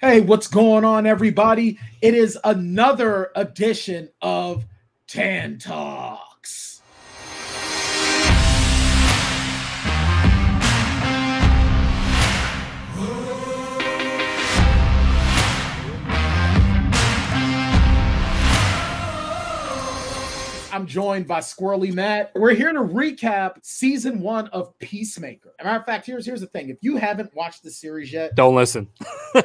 Hey, what's going on, everybody? It is another edition of Tan Talks. I'm joined by Squirrely Matt. We're here to recap season one of Peacemaker. As a matter of fact, here's the thing. If you haven't watched the series yet, don't listen.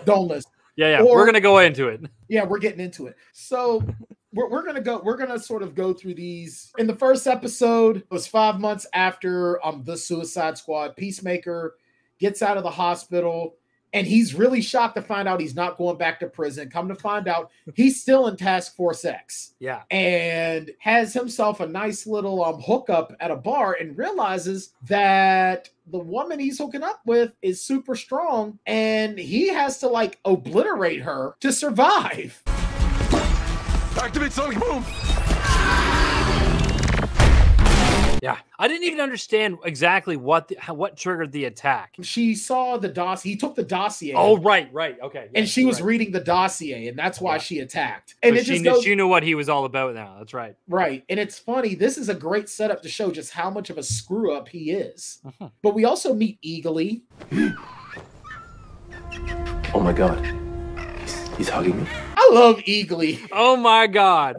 Don't listen. Yeah, yeah. Or, we're going to go into it. Yeah, we're getting into it. So we're going to sort of go through these. In the first episode, it was 5 months after the Suicide Squad. Peacemaker gets out of the hospital, and he's really shocked to find out he's not going back to prison. Come to find out, he's still in Task Force X. Yeah. And has himself a nice little hookup at a bar and realizes that the woman he's hooking up with is super strong. And he has to, like, obliterate her to survive. Activate Sonic Move. Yeah, I didn't even understand exactly what triggered the attack. She saw the dossier. He took the dossier. Oh, right, okay. Yeah, and she was reading the dossier, and that's why she attacked. And it just she knew what he was all about now. That's right. Right, and it's funny. This is a great setup to show just how much of a screw-up he is. Uh-huh. But we also meet Eagly. Oh, my God. He's hugging me. I love Eagly. Oh my God!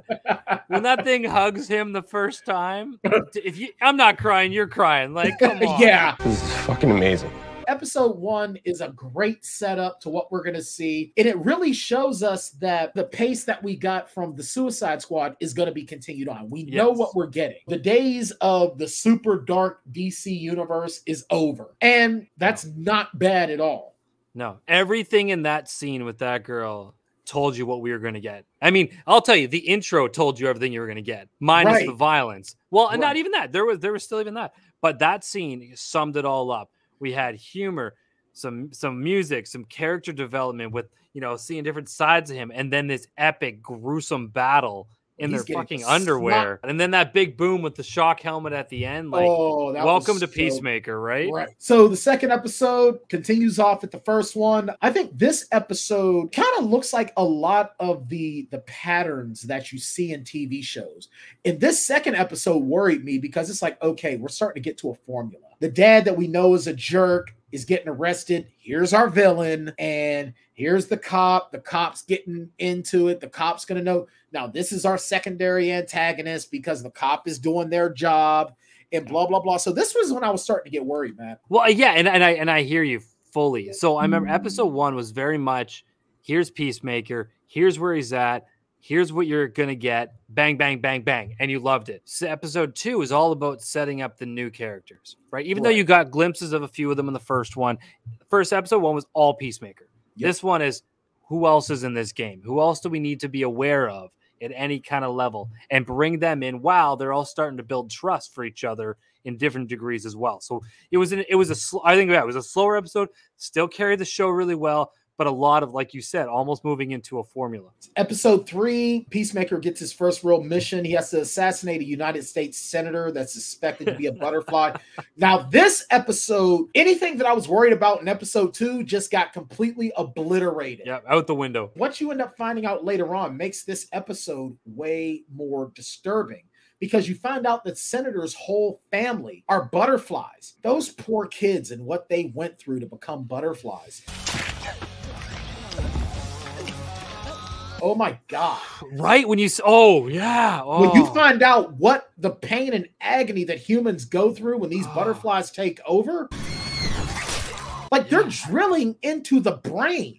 When that thing hugs him the first time, I'm not crying, you're crying. Like, come on. Yeah, this is fucking amazing. Episode one is a great setup to what we're going to see. And it really shows us that the pace that we got from the Suicide Squad is going to be continued on. We know what we're getting. The days of the super dark DC universe is over. And that's not bad at all. No, everything in that scene with that girl told you what we were going to get. I mean, I'll tell you, the intro told you everything you were going to get, minus the violence. Well, and not even that. There was still even that. But that scene summed it all up. We had humor, some music, some character development with, you know, seeing different sides of him, and then this epic, gruesome battle in their fucking underwear. And then that big boom with the shock helmet at the end. Like, welcome to Peacemaker, right? Right. So the second episode continues off at the first one. I think this episode kind of looks like a lot of the patterns that you see in TV shows. And this second episode worried me because it's like, okay, we're starting to get to a formula. The dad that we know is a jerk is getting arrested. Here's our villain. And here's the cop. The cop's getting into it. The cop's going to know. Now, this is our secondary antagonist because the cop is doing their job and blah, blah, blah. So this was when I was starting to get worried, man. Well, yeah, and I hear you fully. So I remember episode one was very much, here's Peacemaker. Here's where he's at. Here's what you're going to get. Bang, bang, bang, bang. And you loved it. So episode two is all about setting up the new characters, right? Even though you got glimpses of a few of them in the first one. First episode one was all Peacemaker. Yep. This one is, who else is in this game? Who else do we need to be aware of at any kind of level? And bring them in while they're all starting to build trust for each other in different degrees as well. So I think it was a slower episode. Still carried the show really well. But a lot of, like you said, almost moving into a formula. Episode three, Peacemaker gets his first real mission. He has to assassinate a United States senator that's suspected to be a butterfly. Now, this episode, anything that I was worried about in episode two just got completely obliterated. Yeah, out the window. What you end up finding out later on makes this episode way more disturbing. Because you find out that Senator's whole family are butterflies. Those poor kids and what they went through to become butterflies. Oh my God. Right? When you, oh yeah. Oh. When you find out what the pain and agony that humans go through when these butterflies take over, like they're drilling into the brain.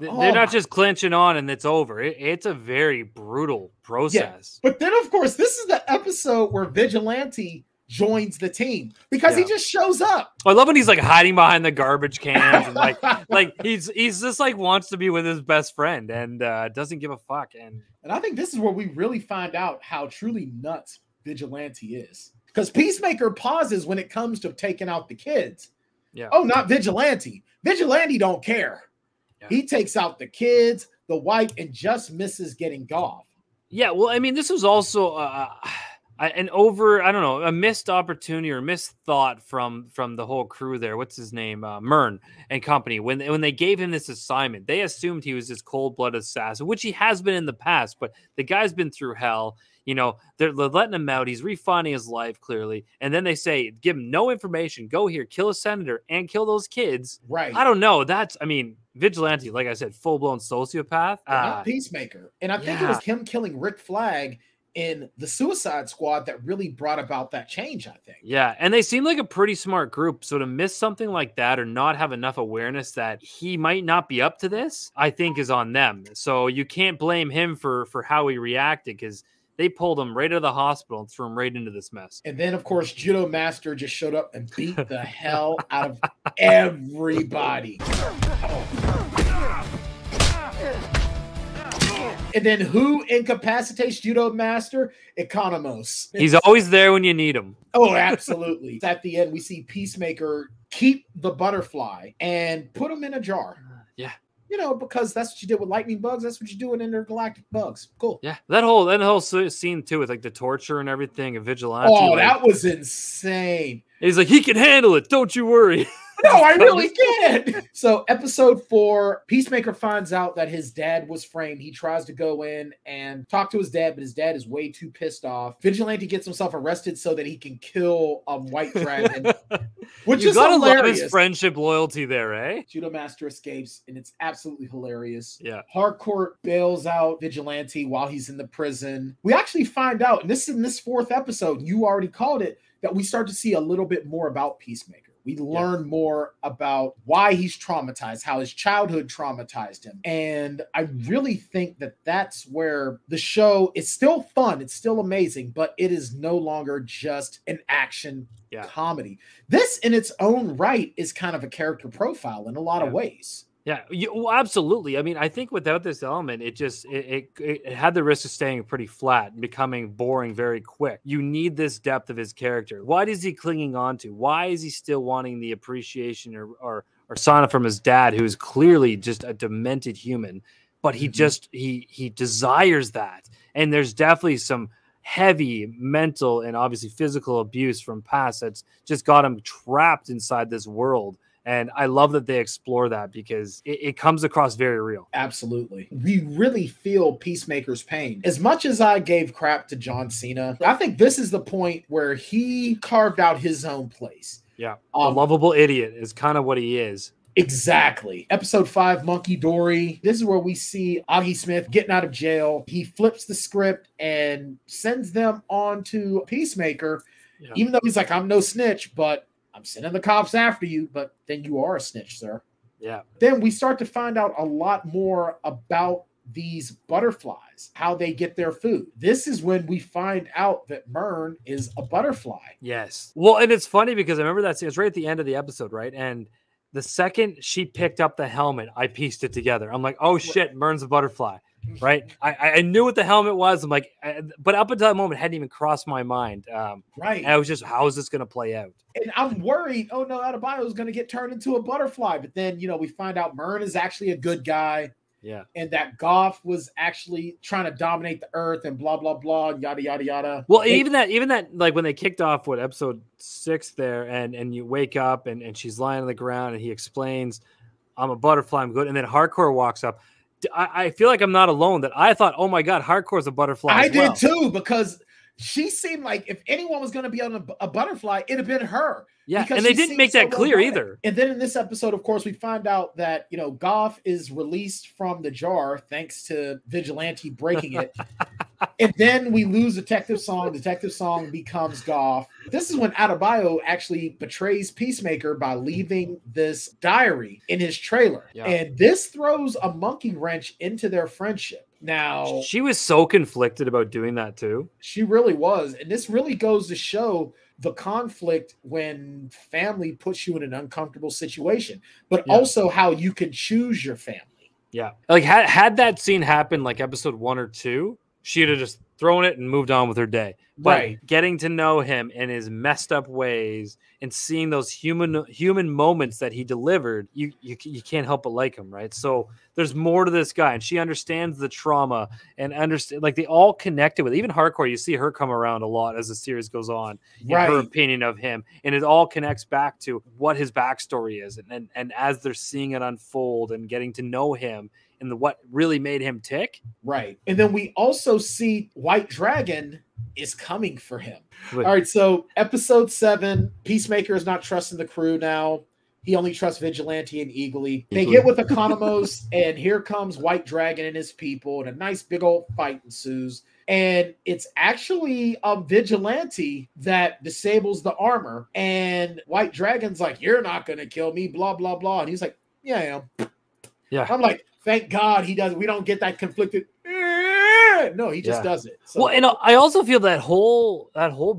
They're not just clenching on and it's over. It's a very brutal process. Yeah. But then, of course, this is the episode where Vigilante joins the team because he just shows up. I love when he's like hiding behind the garbage cans and like he's just like wants to be with his best friend and doesn't give a fuck. And I think this is where we really find out how truly nuts Vigilante is, because Peacemaker pauses when it comes to taking out the kids. Yeah. Oh, not Vigilante. Vigilante don't care. He takes out the kids, the wife, and just misses getting Goff. Yeah, well, I mean, this was also I missed opportunity or missed thought from the whole crew there. What's his name? Murn and company. When they gave him this assignment, they assumed he was this cold-blooded assassin, which he has been in the past, but the guy's been through hell. You know, they're letting him out. He's refining his life, clearly. And then they say, give him no information. Go here, kill a senator, and kill those kids. Right. I don't know. That's, I mean, Vigilante, like I said, full-blown sociopath. Not Peacemaker. And I think it was him killing Rick Flag in the Suicide Squad that really brought about that change, I think. Yeah, and they seem like a pretty smart group, so to miss something like that or not have enough awareness that he might not be up to this, I think is on them. So you can't blame him for how he reacted, because they pulled him right out of the hospital and threw him right into this mess. And then, of course, Judo Master just showed up and beat the hell out of everybody. And then who incapacitates Judo Master? Economos. He's always there when you need him. Oh, absolutely. At the end, we see Peacemaker keep the butterfly and put him in a jar. Yeah. You know, because that's what you did with lightning bugs. That's what you do with intergalactic bugs. Cool. Yeah. That whole scene, too, with, like, the torture and everything of Vigilante. Oh, like, that was insane. He's like, he can handle it. Don't you worry. No, I really can't. So episode 4, Peacemaker finds out that his dad was framed. He tries to go in and talk to his dad, but his dad is way too pissed off. Vigilante gets himself arrested so that he can kill White Dragon, which you is gotta hilarious. Love his friendship loyalty there, eh? Judo Master escapes, and it's absolutely hilarious. Yeah. Harcourt bails out Vigilante while he's in the prison. We actually find out, and this is in this 4th episode, you already called it, that we start to see a little bit more about Peacemaker. We learn more about why he's traumatized, how his childhood traumatized him. And I really think that that's where the show is still fun. It's still amazing, but it is no longer just an action comedy. This in its own right is kind of a character profile in a lot of ways. Yeah, well, absolutely. I mean, I think without this element, it just it had the risk of staying pretty flat and becoming boring very quick. You need this depth of his character. What is he clinging on to? Why is he still wanting the appreciation or sauna from his dad, who is clearly just a demented human? But he just he desires that. And there's definitely some heavy mental and obviously physical abuse from past that's just got him trapped inside this world. And I love that they explore that because it comes across very real. Absolutely. We really feel Peacemaker's pain. As much as I gave crap to John Cena, I think this is the point where he carved out his own place. Yeah. A lovable idiot is kind of what he is. Exactly. Episode 5, Monkey Dory. This is where we see Augie Smith getting out of jail. He flips the script and sends them on to Peacemaker. Yeah. Even though he's like, I'm no snitch, but I'm sending the cops after you, but then you are a snitch, sir. Yeah. Then we start to find out a lot more about these butterflies, how they get their food. This is when we find out that Murn is a butterfly. Yes. Well, and it's funny because I remember that scene. It's right at the end of the episode, right? And the second she picked up the helmet, I pieced it together. I'm like, oh, shit, Murn's a butterfly, right? I knew what the helmet was. I'm like, but up until that moment, it hadn't even crossed my mind. Right. I was just, how is this going to play out? And I'm worried, oh, no, Adebayo is going to get turned into a butterfly. But then, you know, we find out Murn is actually a good guy. Yeah. And that Goff was actually trying to dominate the earth and blah, blah, blah, yada, yada, yada. Well, even that, like when they kicked off what episode 6 there and you wake up and she's lying on the ground and he explains, I'm a butterfly, I'm good. And then Harcourt walks up. I feel like I'm not alone that I thought, oh my God, Harcourt's a butterfly. I did too, because she seemed like if anyone was going to be on a butterfly, it'd have been her. Yeah, and they didn't make that clear either. And then in this episode, of course, we find out that, you know, Goff is released from the jar thanks to Vigilante breaking it. And then we lose Detective Song. Detective Song becomes Goff. This is when Adebayo actually betrays Peacemaker by leaving this diary in his trailer. Yeah. And this throws a monkey wrench into their friendship. Now, she was so conflicted about doing that too. She really was. And this really goes to show the conflict when family puts you in an uncomfortable situation, but also how you can choose your family. Yeah. Like had that scene happened like episode 1 or 2, she'd have just thrown it and moved on with her day. But right. Getting to know him and his messed up ways and seeing those human moments that he delivered, you can't help but like him, right? So there's more to this guy, and she understands the trauma and like they all connected with. Even Harcourt, you see her come around a lot as the series goes on in right. her opinion of him, and it all connects back to what his backstory is, and as they're seeing it unfold and getting to know him. And what really made him tick. Right. And then we also see White Dragon is coming for him. Wait. All right. So episode 7, Peacemaker is not trusting the crew now. He only trusts Vigilante and Eagly. They get with Economos, and here comes White Dragon and his people, and a nice big old fight ensues. And it's actually a Vigilante that disables the armor. And White Dragon's like, "You're not going to kill me, blah, blah, blah." And he's like, "Yeah, I am." Yeah. I'm like, thank God he doesn't. We don't get that conflicted. No, he just does it. So. Well, and I also feel that whole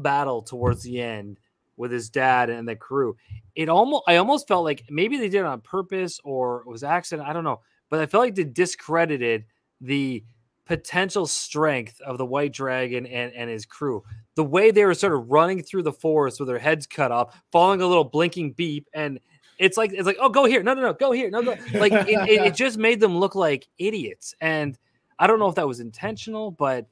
battle towards the end with his dad and the crew. I almost felt like maybe they did it on purpose, or it was accident. I don't know, but I felt like they discredited the potential strength of the White Dragon and his crew. The way they were sort of running through the forest with their heads cut off, following a little blinking beep, and. It's like, oh, go here. No, no, no, go here. No, go. Like it just made them look like idiots. And I don't know if that was intentional, but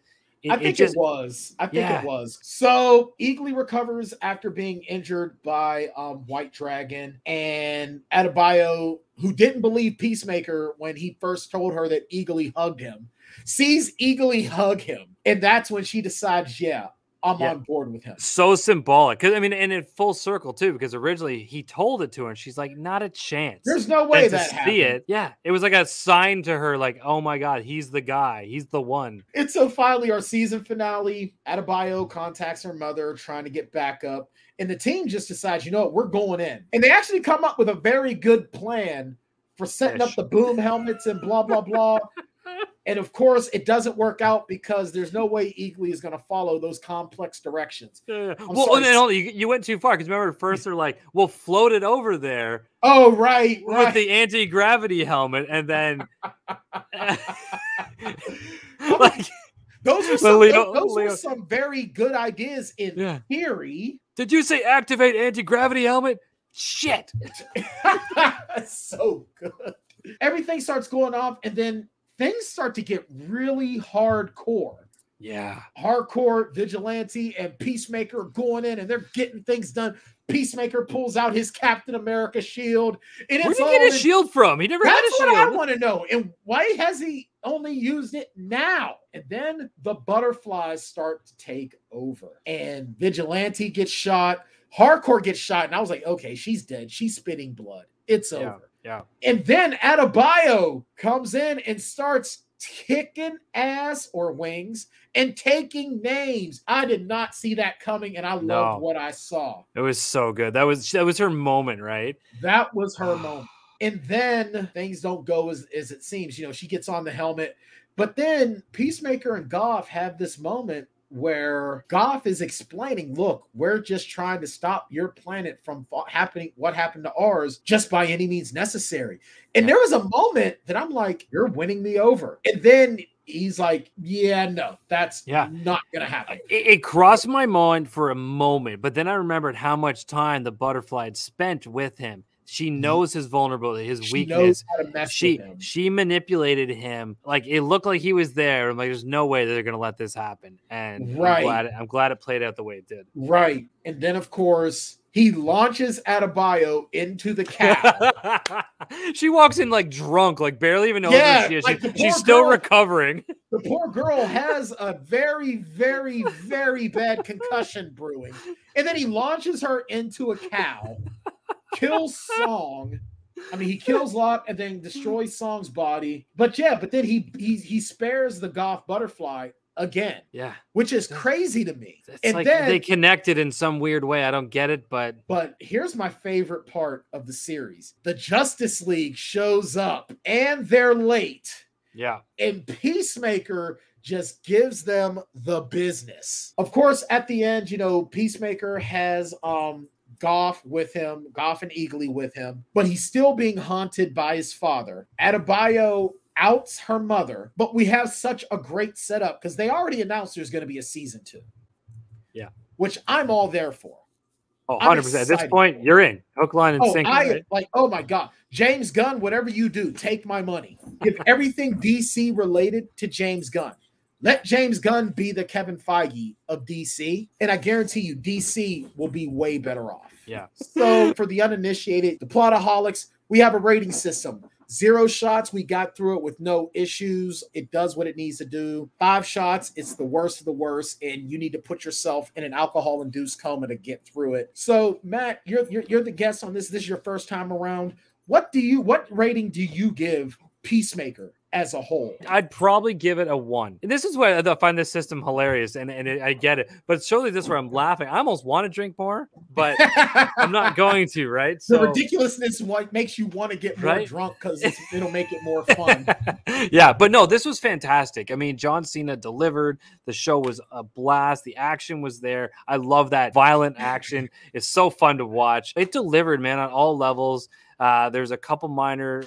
I think it was. So Eagly recovers after being injured by White Dragon, and Adebayo, who didn't believe Peacemaker when he first told her that Eagly hugged him, sees Eagly hug him. And that's when she decides, yeah. I'm on board with him. So symbolic. Because I mean, and in full circle too, because originally he told it to her and she's like, not a chance. There's no way that happened. It was like a sign to her, like, oh my God, he's the guy. He's the one. And so finally, our season finale, Adebayo contacts her mother trying to get back up. And the team just decides, you know what, we're going in. And they actually come up with a very good plan for setting up the boom helmets and blah, blah, blah. And of course, it doesn't work out because there's no way Eagly is going to follow those complex directions. Well, and you went too far because remember, at first they're like, "We'll float it over there." Oh, right. With the anti-gravity helmet, and then like those were some very good ideas in theory. Did you say activate anti-gravity helmet? Shit, that's so good. Everything starts going off, and then. Things start to get really hardcore. Yeah. Hardcore, Vigilante, and Peacemaker are going in, and they're getting things done. Peacemaker pulls out his Captain America shield. And where did he get his shield from? He never had a shield. That's what I want to know. And why has he only used it now? And then the butterflies start to take over. And Vigilante gets shot. Harcourt gets shot. And I was like, okay, she's dead. She's spitting blood. It's over. Yeah. And then Adebayo comes in and starts kicking ass or wings and taking names. I did not see that coming, and I loved what I saw. It was so good. That was her moment, right? That was her moment. And then things don't go as it seems. You know, she gets on the helmet. But then Peacemaker and Goff have this moment where Goff is explaining, look, we're just trying to stop your planet from happening what happened to ours just by any means necessary. And there was a moment that I'm like, you're winning me over. And then he's like, yeah, no, that's not going to happen. It crossed my mind for a moment, but then I remembered how much time the butterfly had spent with him. She knows his vulnerability, his weakness. She manipulated him. Like it looked like he was there. I'm like, there's no way they're gonna let this happen. And I'm glad it played out the way it did. Right. And then of course he launches Adebayo into the cab. She walks in like drunk, like barely even knows who she is. Like she's still recovering. The poor girl has a very, very, very bad concussion brewing. And then he launches her into a cow. Kills Song. I mean, he kills Locke and then destroys Song's body. But but then he spares the Goth butterfly again. Yeah, which is crazy to me. It's and like then they connected in some weird way. I don't get it, but here's my favorite part of the series: the Justice League shows up and they're late. Yeah, and Peacemaker just gives them the business. Of course, at the end, you know, Peacemaker has Goff with him, Goff and Eagly with him, but he's still being haunted by his father. Adebayo outs her mother, but we have such a great setup because they already announced there's going to be a season 2. Yeah. Which I'm all there for. Oh, 100%. At this point, you're in. Hook, line, and sinker. Right? Like, oh, my God. James Gunn, whatever you do, take my money. Give everything DC related to James Gunn. Let James Gunn be the Kevin Feige of DC, and I guarantee you DC will be way better off. Yeah. So for the uninitiated, the plotaholics, we have a rating system. 0 shots, we got through it with no issues. It does what it needs to do. 5 shots, it's the worst of the worst, and you need to put yourself in an alcohol-induced coma to get through it. So, Matt, you're the guest on this. This is your first time around. What rating do you give Peacemaker as a whole? I'd probably give it a 1. This is where I find this system hilarious, and I get it. But surely this is where I'm laughing. I almost want to drink more, but I'm not going to, right? So the ridiculousness makes you want to get more drunk because it'll make it more fun. Yeah, but no, this was fantastic. I mean, John Cena delivered. The show was a blast. The action was there. I love that violent action. It's so fun to watch. It delivered, man, on all levels. There's a couple minor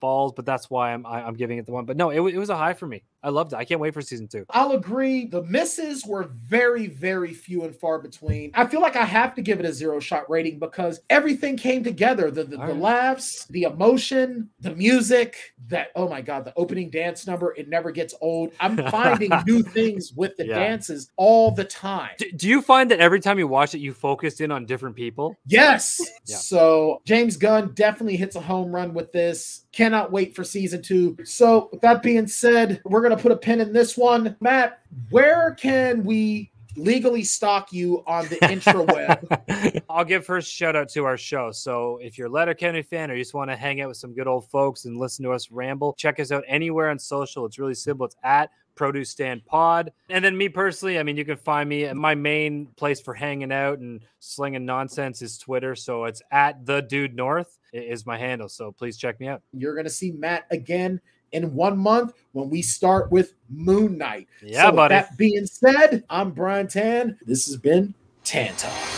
balls, but that's why I'm giving it the 1. But no, it was a high for me. I loved it. I can't wait for season 2. I'll agree. The misses were very, very few and far between. I feel like I have to give it a 0 shot rating because everything came together. The laughs, the emotion, the music, that, oh my God, the opening dance number, it never gets old. I'm finding new things with the dances all the time. Do you find that every time you watch it, you focused in on different people? Yes. Yeah. So James Gunn definitely hits a home run with this. Cannot wait for season 2. So with that being said, we're going to put a pin in this one. Matt, where can we legally stalk you on the intraweb? I'll give first shout out to our show. So if you're a Letterkenny fan or you just want to hang out with some good old folks and listen to us ramble, check us out anywhere on social. It's really simple. It's at Produce Stand Pod. And then me personally, I mean, you can find me at my main place for hanging out and slinging nonsense is Twitter. So it's at The Dude North is my handle. So please check me out. You're going to see Matt again in 1 month when we start with Moon Knight. Yeah, so buddy. That being said, I'm Brian Tan. This has been Tan Talks.